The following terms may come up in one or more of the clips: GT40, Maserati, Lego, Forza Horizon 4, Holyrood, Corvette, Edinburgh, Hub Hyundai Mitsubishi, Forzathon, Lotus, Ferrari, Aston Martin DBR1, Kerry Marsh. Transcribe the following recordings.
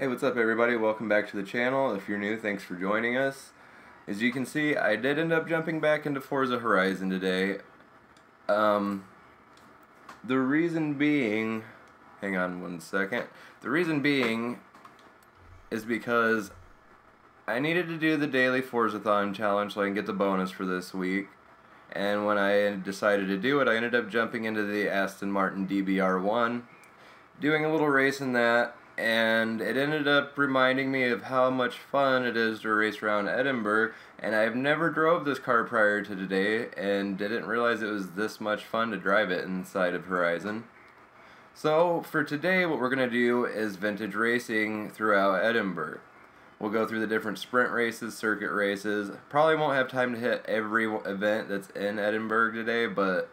Hey, what's up everybody, welcome back to the channel. If you're new, thanks for joining us. As you can see, I did end up jumping back into Forza Horizon today. The reason being, hang on one second, the reason being is because I needed to do the daily Forzathon challenge so I can get the bonus for this week. And when I decided to do it, I ended up jumping into the Aston Martin DBR1, doing a little race in that. And it ended up reminding me of how much fun it is to race around Edinburgh, and I've never drove this car prior to today and didn't realize it was this much fun to drive it inside of Horizon. So for today, what we're going to do is vintage racing throughout Edinburgh. We'll go through the different sprint races, circuit races. Probably won't have time to hit every event that's in Edinburgh today, but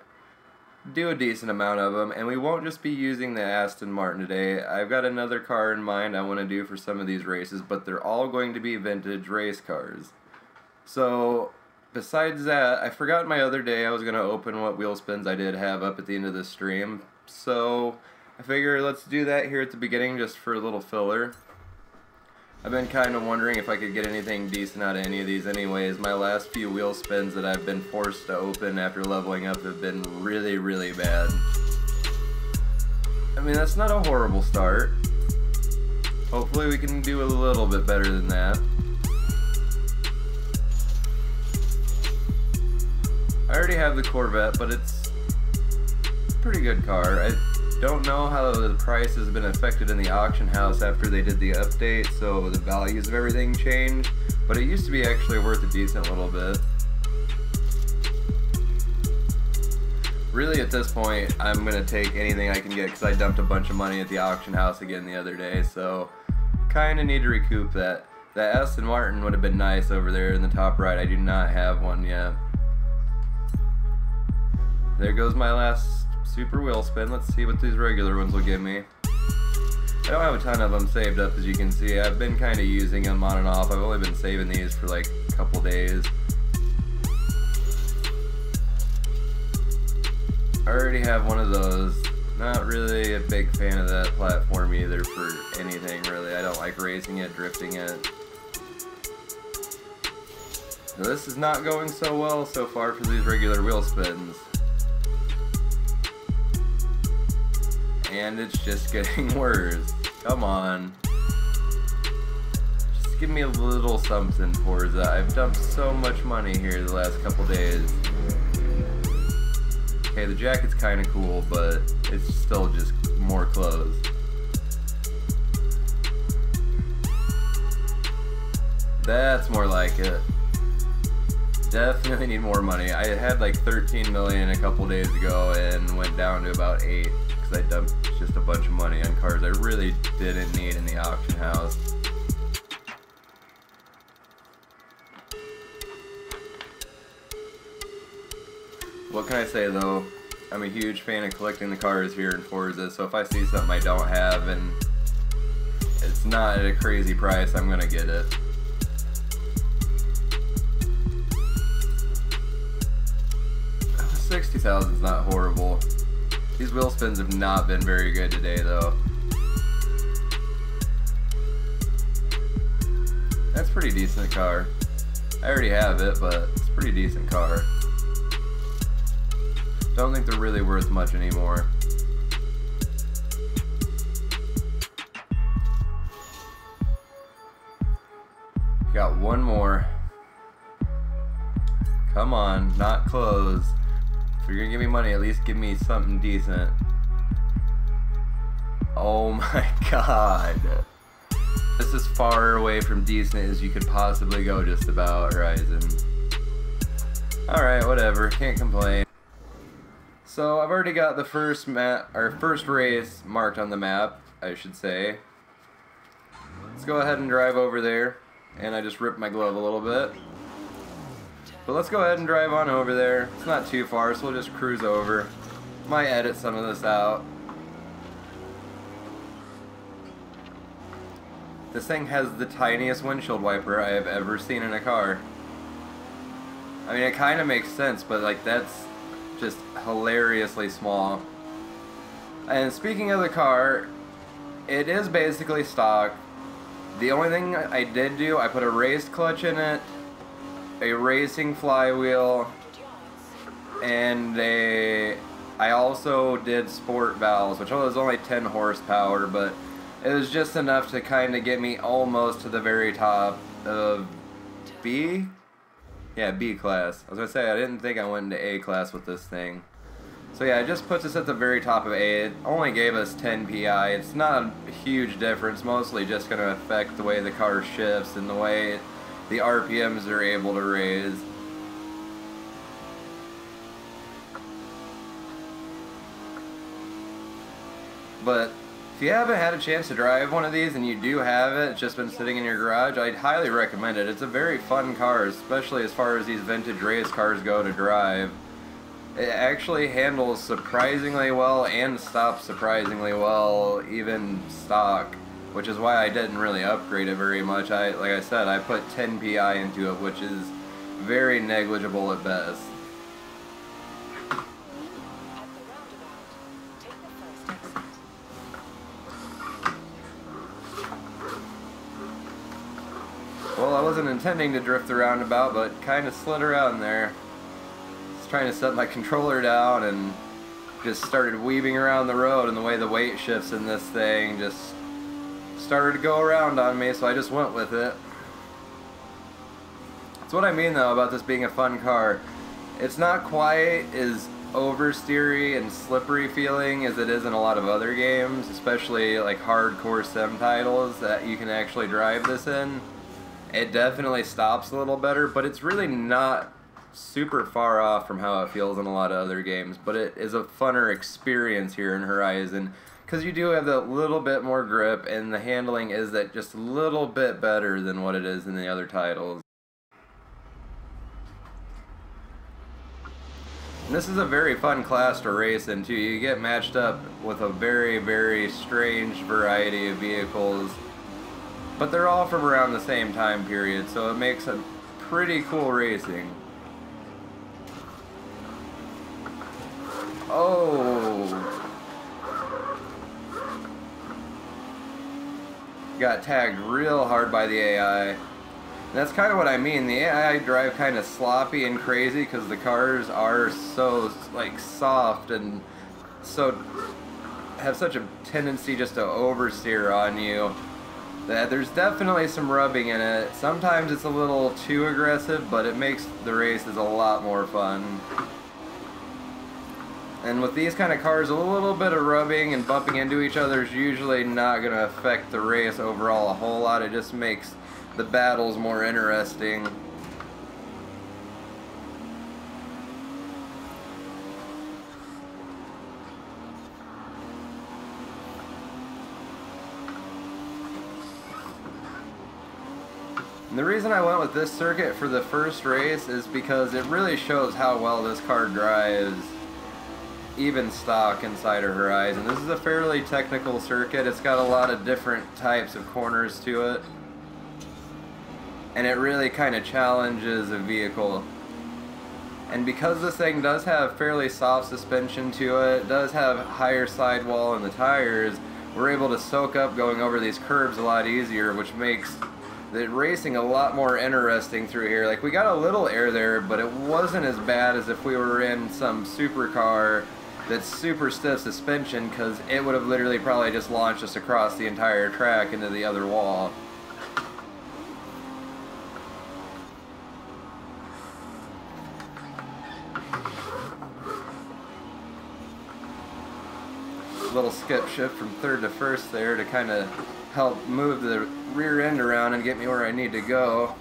do a decent amount of them, and we won't just be using the Aston Martin today. I've got another car in mind I want to do for some of these races, but they're all going to be vintage race cars. So besides that, I forgot my other day I was going to open what wheel spins I did have up at the end of the stream, so I figure let's do that here at the beginning just for a little filler. I've been kind of wondering if I could get anything decent out of any of these anyways. My last few wheel spins that I've been forced to open after leveling up have been really, really bad. I mean, that's not a horrible start. Hopefully we can do a little bit better than that. I already have the Corvette, but it's a pretty good car. I don't know how the price has been affected in the auction house after they did the update, so the values of everything changed, but it used to be actually worth a decent little bit. Really at this point, I'm going to take anything I can get because I dumped a bunch of money at the auction house again the other day, so kind of need to recoup that. That Aston Martin would have been nice over there in the top right. I do not have one yet. There goes my last super wheel spin. Let's see what these regular ones will give me. I don't have a ton of them saved up, as you can see. I've been kind of using them on and off. I've only been saving these for like a couple days. I already have one of those. Not really a big fan of that platform either for anything really. I don't like racing it, drifting it. So this is not going so well so far for these regular wheel spins. And it's just getting worse. Come on. Just give me a little something, Forza. I've dumped so much money here the last couple days. Okay, the jacket's kind of cool, but it's still just more clothes. That's more like it. Definitely need more money. I had like 13 million a couple days ago and went down to about 8. I dumped just a bunch of money on cars I really didn't need in the auction house. What can I say though? I'm a huge fan of collecting the cars here in Forza, so if I see something I don't have and it's not at a crazy price, I'm gonna get it. $60,000's not horrible. These wheel spins have not been very good today, though. That's a pretty decent car. I already have it, but it's a pretty decent car. Don't think they're really worth much anymore. Got one more. Come on, not close. If you're gonna give me money, at least give me something decent. Oh my god. This is far away from decent as you could possibly go just about, Horizon. Alright, whatever, can't complain. So I've already got the first map, or first race marked on the map, I should say. It's Let's go ahead and drive over there. And I just ripped my glove a little bit. But let's go ahead and drive on over there. It's not too far, so we'll just cruise over. Might edit some of this out. This thing has the tiniest windshield wiper I have ever seen in a car. I mean, it kind of makes sense, but like that's just hilariously small. And speaking of the car, it is basically stock. The only thing I did do, I put a raised clutch in it, a racing flywheel, and I also did sport valves, which was only 10 horsepower, but it was just enough to kind of get me almost to the very top of B? Yeah, B class. I was going to say, I didn't think I went into A class with this thing. So yeah, it just puts us at the very top of A. It only gave us 10 PI. It's not a huge difference, mostly just going to affect the way the car shifts and the way the RPMs are able to raise. But if you haven't had a chance to drive one of these and you do have it, it's just been sitting in your garage, I'd highly recommend it. It's a very fun car, especially as far as these vintage race cars go to drive. It actually handles surprisingly well and stops surprisingly well, even stock, which is why I didn't really upgrade it very much. Like I said, I put 10 PI into it, which is very negligible at best. Well, I wasn't intending to drift the roundabout, but kind of slid around there. Just trying to set my controller down and just started weaving around the road, and the way the weight shifts in this thing just started to go around on me, so I just went with it. That's what I mean, though, about this being a fun car. It's not quite as oversteery and slippery feeling as it is in a lot of other games, especially like hardcore sim titles that you can actually drive this in. It definitely stops a little better, but it's really not super far off from how it feels in a lot of other games. But it is a funner experience here in Horizon, because you do have that little bit more grip, and the handling is that just a little bit better than what it is in the other titles. And this is a very fun class to race in, too. You get matched up with a very, very strange variety of vehicles. But they're all from around the same time period, so it makes a pretty cool racing. Oh! Got tagged real hard by the AI. And that's kind of what I mean. The AI drive kind of sloppy and crazy because the cars are so, like, soft and so have such a tendency just to oversteer on you. That there's definitely some rubbing in it. Sometimes it's a little too aggressive, but it makes the races a lot more fun. And with these kind of cars, a little bit of rubbing and bumping into each other is usually not going to affect the race overall a whole lot. It just makes the battles more interesting. And the reason I went with this circuit for the first race is because it really shows how well this car drives, even stock, inside of Horizon. This is a fairly technical circuit. It's got a lot of different types of corners to it, and it really kind of challenges a vehicle. And because this thing does have fairly soft suspension to it, it does have higher sidewall in the tires, we're able to soak up going over these curves a lot easier, which makes the racing a lot more interesting through here. Like, we got a little air there, but it wasn't as bad as if we were in some supercar that's super stiff suspension, because it would have literally probably just launched us across the entire track into the other wall. A little skip shift from third to first there to kind of help move the rear end around and get me where I need to go.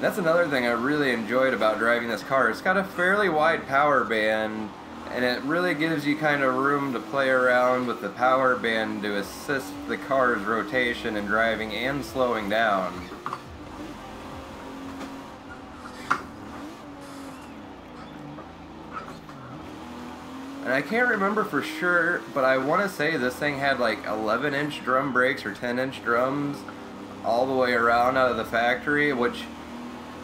That's another thing I really enjoyed about driving this car. It's got a fairly wide power band, and it really gives you kind of room to play around with the power band to assist the car's rotation and driving and slowing down. And I can't remember for sure, but I want to say this thing had like 11-inch drum brakes or 10-inch drums all the way around out of the factory, which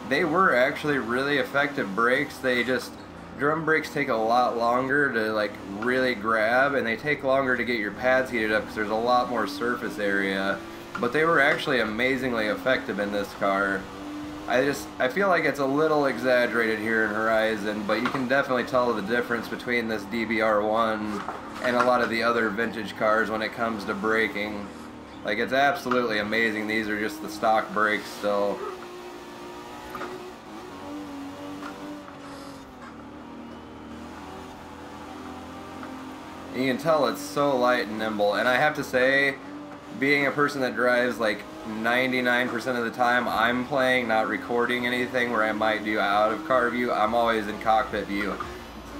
they were actually really effective brakes. They just, drum brakes take a lot longer to like really grab, and they take longer to get your pads heated up because there's a lot more surface area. But they were actually amazingly effective in this car. I feel like it's a little exaggerated here in Horizon, but you can definitely tell the difference between this DBR1 and a lot of the other vintage cars when it comes to braking. Like, it's absolutely amazing. These are just the stock brakes still. And you can tell it's so light and nimble, and I have to say, being a person that drives like 99% of the time I'm playing, not recording anything where I might do out of car view, I'm always in cockpit view.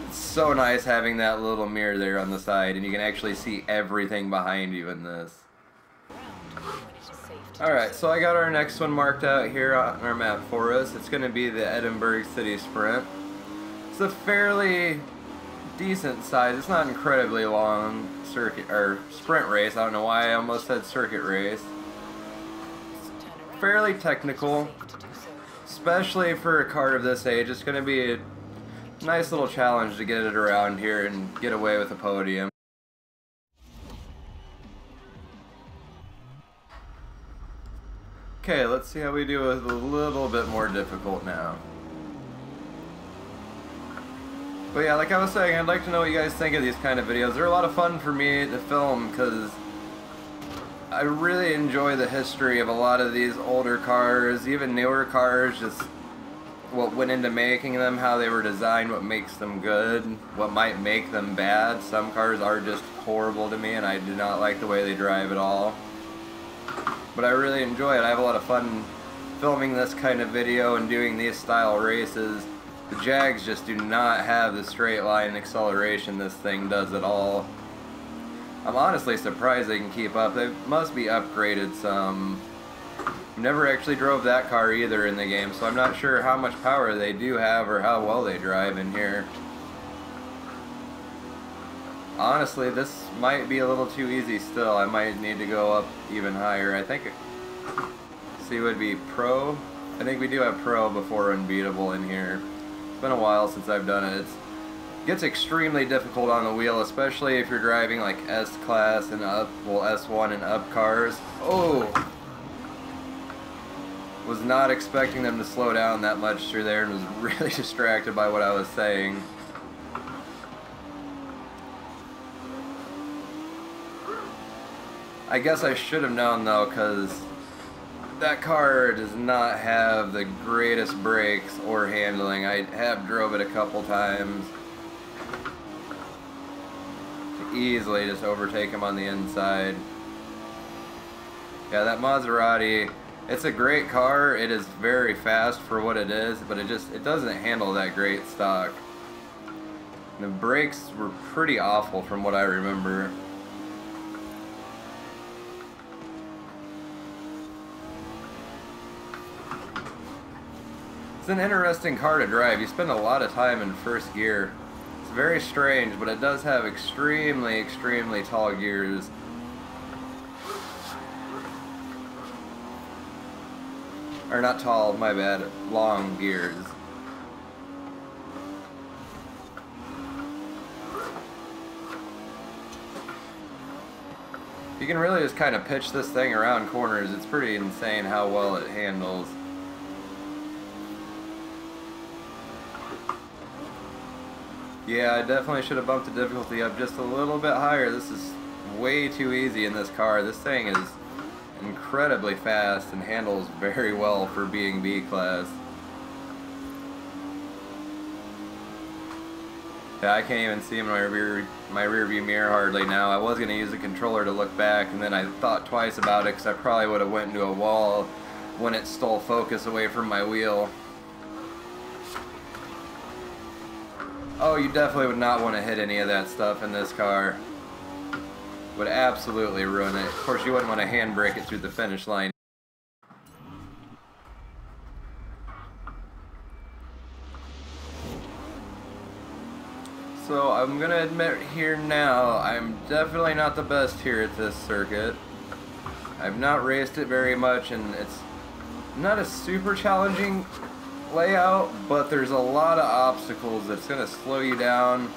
It's so nice having that little mirror there on the side, and you can actually see everything behind you in this. Alright, so I got our next one marked out here on our map for us. It's going to be the Edinburgh City Sprint. It's a fairly decent size, it's not incredibly long circuit or sprint race. I don't know why I almost said circuit race. Fairly technical, especially for a car of this age. It's going to be a nice little challenge to get it around here and get away with a podium. Okay, let's see how we do with a little bit more difficult now. But yeah, like I was saying, I'd like to know what you guys think of these kind of videos. They're a lot of fun for me to film because I really enjoy the history of a lot of these older cars, even newer cars, just what went into making them, how they were designed, what makes them good, what might make them bad. Some cars are just horrible to me and I do not like the way they drive at all. But I really enjoy it. I have a lot of fun filming this kind of video and doing these style races. The Jags just do not have the straight line acceleration this thing does at all. I'm honestly surprised they can keep up. They must be upgraded some. Never actually drove that car either in the game, so I'm not sure how much power they do have or how well they drive in here. Honestly, this might be a little too easy still. I might need to go up even higher. I think, see, would be Pro. I think we do have Pro before Unbeatable in here. Been a while since I've done it. It gets extremely difficult on the wheel, especially if you're driving like S-Class and up, well, S1 and up cars. Oh! Was not expecting them to slow down that much through there and was really distracted by what I was saying. I guess I should have known though, because that car does not have the greatest brakes or handling. I have drove it a couple times to easily just overtake him on the inside. Yeah, that Maserati, it's a great car. It is very fast for what it is, but it doesn't handle that great stock. And the brakes were pretty awful from what I remember. It's an interesting car to drive. You spend a lot of time in first gear. It's very strange, but it does have extremely, extremely tall gears. Or not tall, my bad, long gears. You can really just kind of pitch this thing around corners. It's pretty insane how well it handles. Yeah, I definitely should have bumped the difficulty up just a little bit higher. This is way too easy in this car. This thing is incredibly fast and handles very well for being B-Class. Yeah, I can't even see in my rear view mirror hardly now. I was going to use the controller to look back, and then I thought twice about it because I probably would have went into a wall when it stole focus away from my wheel. Oh, you definitely would not want to hit any of that stuff in this car. Would absolutely ruin it. Of course, you wouldn't want to handbrake it through the finish line. So I'm going to admit here now, I'm definitely not the best here at this circuit. I've not raced it very much, and it's not a super challenging layout, but there's a lot of obstacles that's going to slow you down,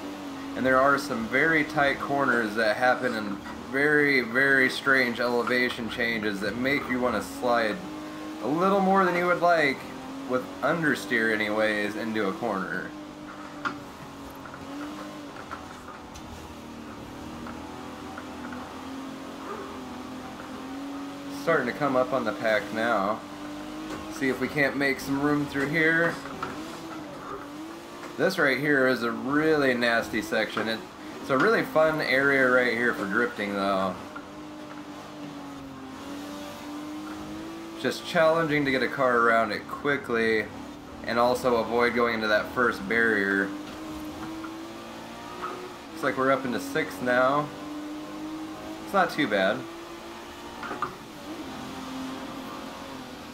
and there are some very tight corners that happen in very, very strange elevation changes that make you want to slide a little more than you would like, with understeer anyways, into a corner. Starting to come up on the pack now. See if we can't make some room through here. This right here is a really nasty section. It's a really fun area right here for drifting though. Just challenging to get a car around it quickly and also avoid going into that first barrier. Looks like we're up into 6th now. It's not too bad.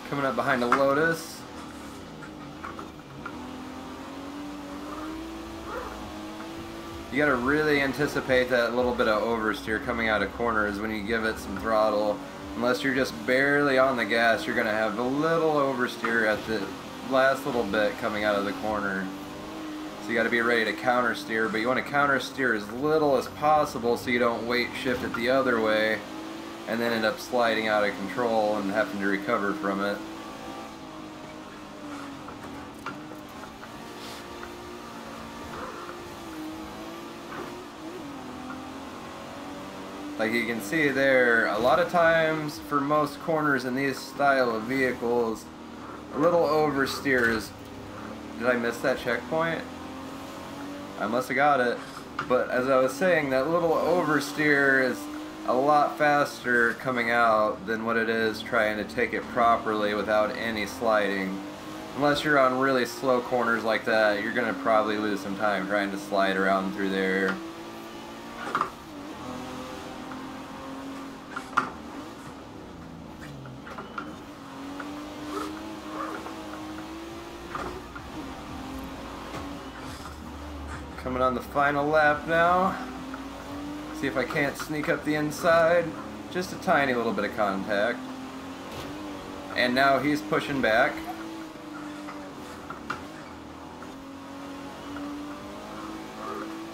Coming up behind the Lotus. You gotta really anticipate that little bit of oversteer coming out of corners when you give it some throttle. Unless you're just barely on the gas, you're gonna have a little oversteer at the last little bit coming out of the corner. So you gotta be ready to countersteer, but you wanna countersteer as little as possible so you don't weight shift it the other way and then end up sliding out of control and having to recover from it. Like you can see there, a lot of times for most corners in these style of vehicles, a little oversteer is... Did I miss that checkpoint? I must have got it. But as I was saying, that little oversteer is a lot faster coming out than what it is trying to take it properly without any sliding. Unless you're on really slow corners like that, you're gonna probably lose some time trying to slide around through there. Coming on the final lap now. See if I can't sneak up the inside. Just a tiny little bit of contact. And now he's pushing back.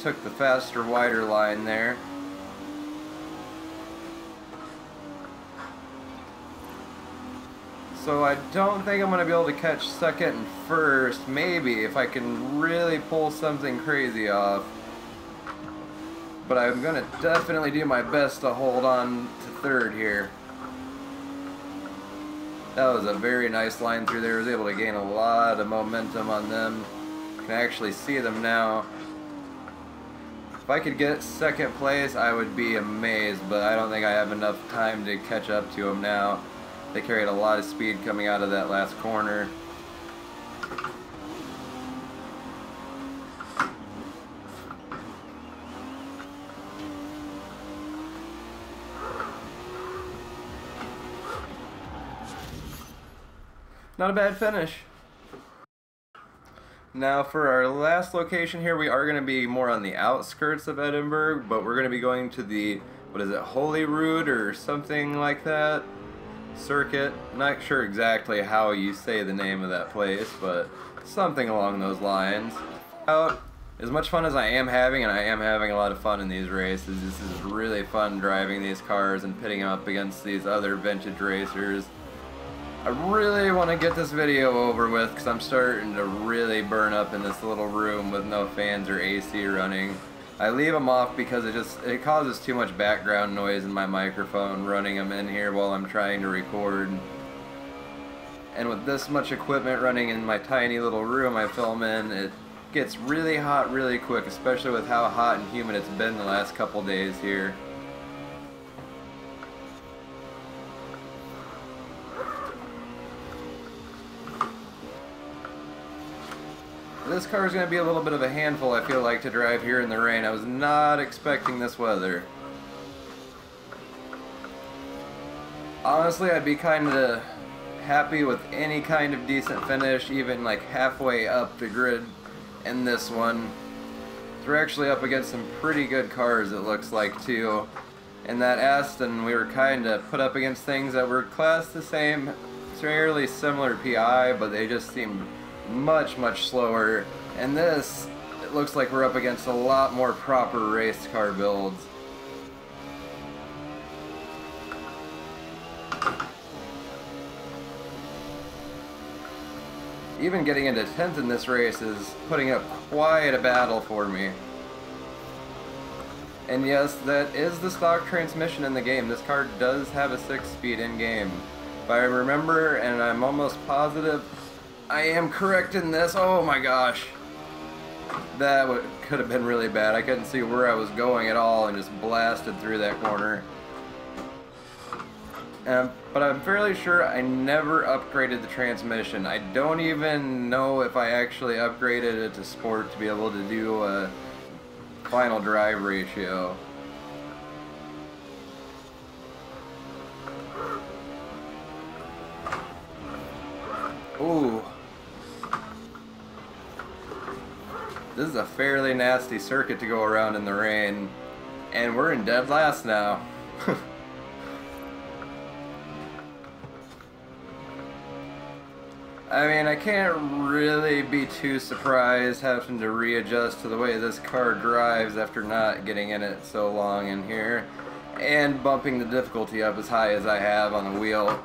Took the faster, wider line there. So I don't think I'm going to be able to catch second and first, maybe, if I can really pull something crazy off. But I'm going to definitely do my best to hold on to third here. That was a very nice line through there. I was able to gain a lot of momentum on them. You can actually see them now. If I could get second place, I would be amazed, but I don't think I have enough time to catch up to them now. They carried a lot of speed coming out of that last corner. Not a bad finish. Now for our last location here, we are going to be more on the outskirts of Edinburgh, but we're going to be going to the, what is it, Holyrood or something like that? Circuit. Not sure exactly how you say the name of that place, but something along those lines. As much fun as I am having, and I am having a lot of fun in these races, this is really fun driving these cars and pitting them up against these other vintage racers. I really want to get this video over with because I'm starting to really burn up in this little room with no fans or AC running. I leave them off because it causes too much background noise in my microphone running them in here while I'm trying to record. And with this much equipment running in my tiny little room I film in, it gets really hot really quick, especially with how hot and humid it's been the last couple days here. This car is going to be a little bit of a handful, I feel like, to drive here in the rain. I was not expecting this weather. Honestly, I'd be kind of happy with any kind of decent finish, even like halfway up the grid in this one. We're actually up against some pretty good cars, it looks like, too. In that Aston, we were kind of put up against things that were classed the same, fairly similar PI, but they just seemed much slower. And this, it looks like we're up against a lot more proper race car builds. Even getting into 10th in this race is putting up quite a battle for me. And yes, that is the stock transmission in the game. This car does have a 6-speed in-game. If I remember, and I'm almost positive, I am correct in this. Oh my gosh. That could have been really bad. I couldn't see where I was going at all and just blasted through that corner. But I'm fairly sure I never upgraded the transmission. I don't even know if I actually upgraded it to sport to be able to do a final drive ratio. Ooh. This is a fairly nasty circuit to go around in the rain. And we're in dead last now. I mean, I can't really be too surprised having to readjust to the way this car drives after not getting in it so long in here and bumping the difficulty up as high as I have on the wheel.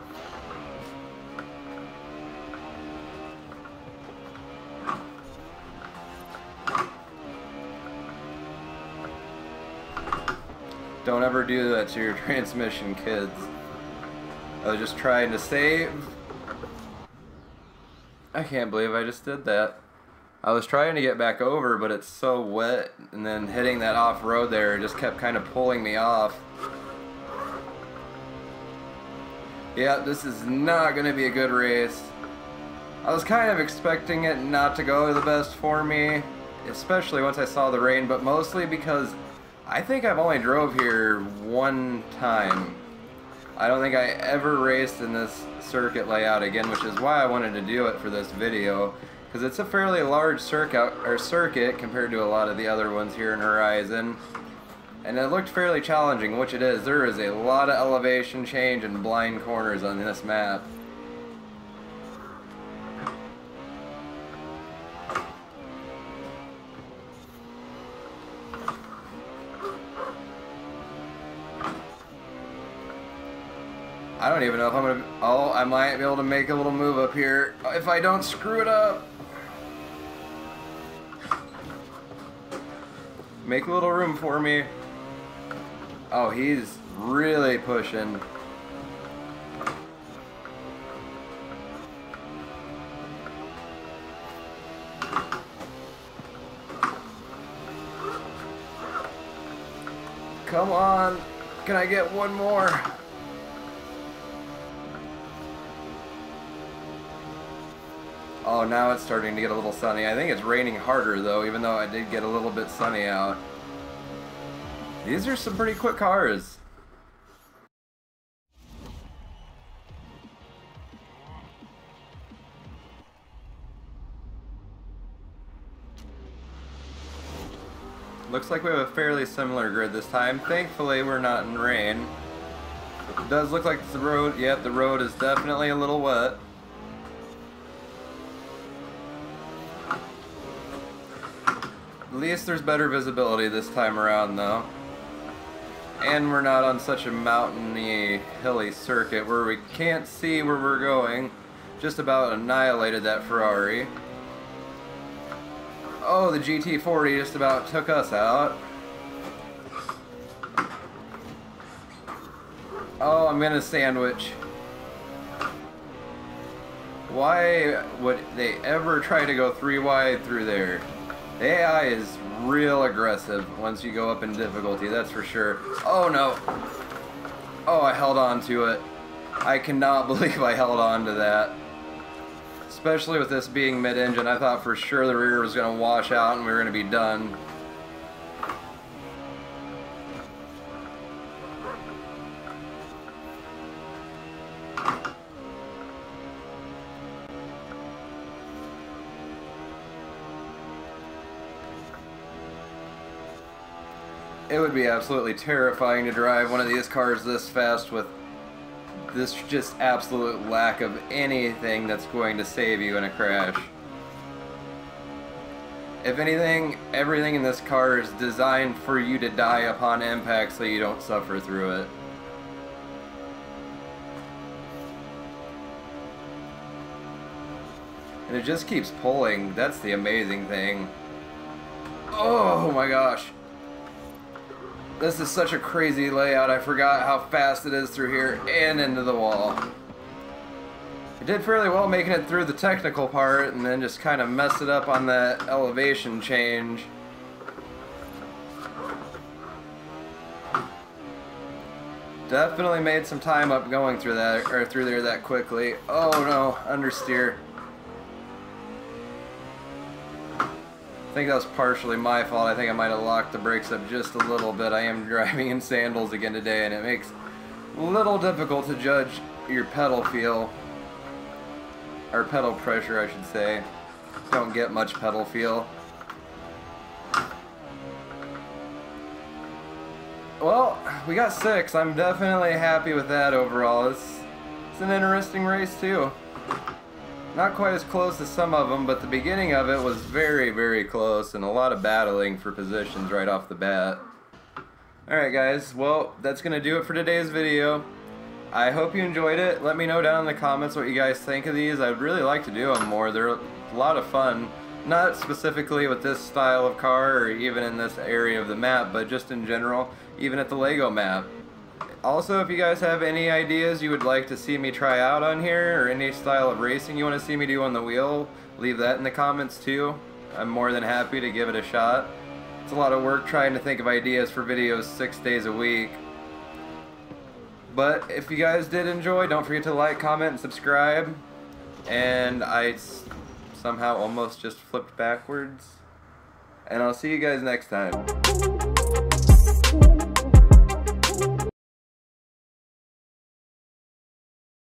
Don't ever do that to your transmission, kids. I was just trying to save. I can't believe I just did that. I was trying to get back over, but it's so wet, and then hitting that off-road there just kept kind of pulling me off. Yeah, this is not going to be a good race. I was kind of expecting it not to go the best for me, especially once I saw the rain, but mostly because I think I've only drove here one time. I don't think I ever raced in this circuit layout again, which is why I wanted to do it for this video, because it's a fairly large circuit compared to a lot of the other ones here in Horizon, and it looked fairly challenging, which it is. There is a lot of elevation change and blind corners on this map. I don't even know if I'm gonna... Oh, I might be able to make a little move up here if I don't screw it up. Make a little room for me. Oh, he's really pushing. Come on. Can I get one more? Oh, now it's starting to get a little sunny. I think it's raining harder, though, even though I did get a little bit sunny out. These are some pretty quick cars. Looks like we have a fairly similar grid this time. Thankfully, we're not in rain. It does look like the road. Yep, the road is definitely a little wet. At least there's better visibility this time around, though. And we're not on such a mountainy, hilly circuit where we can't see where we're going. Just about annihilated that Ferrari. Oh, the GT40 just about took us out. Oh, I'm gonna sandwich. Why would they ever try to go three wide through there? AI is real aggressive once you go up in difficulty, that's for sure. Oh no! Oh, I held on to it. I cannot believe I held on to that. Especially with this being mid-engine, I thought for sure the rear was going to wash out and we were going to be done. It would be absolutely terrifying to drive one of these cars this fast with this just absolute lack of anything that's going to save you in a crash. If anything, everything in this car is designed for you to die upon impact so you don't suffer through it. And it just keeps pulling. That's the amazing thing. Oh my gosh. This is such a crazy layout, I forgot how fast it is through here and into the wall. I did fairly well making it through the technical part and then just kind of messed it up on that elevation change. Definitely made some time up going through that, or through there that quickly. Oh no, understeer. I think that was partially my fault. I think I might have locked the brakes up just a little bit. I am driving in sandals again today, and it makes it a little difficult to judge your pedal feel. Or pedal pressure, I should say. Don't get much pedal feel. Well, we got 6. I'm definitely happy with that overall. It's an interesting race, too. Not quite as close as some of them, but the beginning of it was very, very close and a lot of battling for positions right off the bat. Alright guys, well, that's going to do it for today's video. I hope you enjoyed it. Let me know down in the comments what you guys think of these. I'd really like to do them more. They're a lot of fun. Not specifically with this style of car or even in this area of the map, but just in general, even at the Lego map. Also, if you guys have any ideas you would like to see me try out on here, or any style of racing you want to see me do on the wheel, leave that in the comments too. I'm more than happy to give it a shot. It's a lot of work trying to think of ideas for videos 6 days a week. But if you guys did enjoy, don't forget to like, comment, and subscribe. And I somehow almost just flipped backwards. And I'll see you guys next time.